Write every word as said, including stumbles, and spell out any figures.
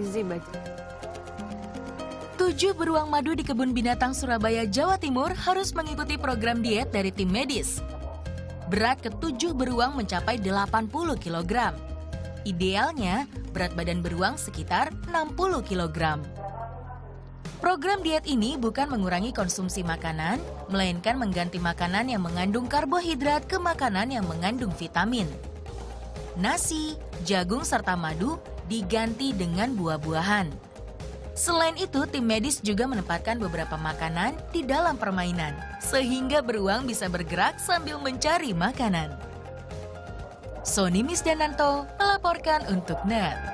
gizi bagus. Tujuh beruang madu di Kebun Binatang Surabaya, Jawa Timur harus mengikuti program diet dari tim medis. Berat ketujuh beruang mencapai delapan puluh kilogram. Idealnya, berat badan beruang sekitar enam puluh kilogram. Program diet ini bukan mengurangi konsumsi makanan, melainkan mengganti makanan yang mengandung karbohidrat ke makanan yang mengandung vitamin. Nasi, jagung serta madu diganti dengan buah-buahan. Selain itu, tim medis juga menempatkan beberapa makanan di dalam permainan, sehingga beruang bisa bergerak sambil mencari makanan. Soni Misdananto melaporkan untuk N E T.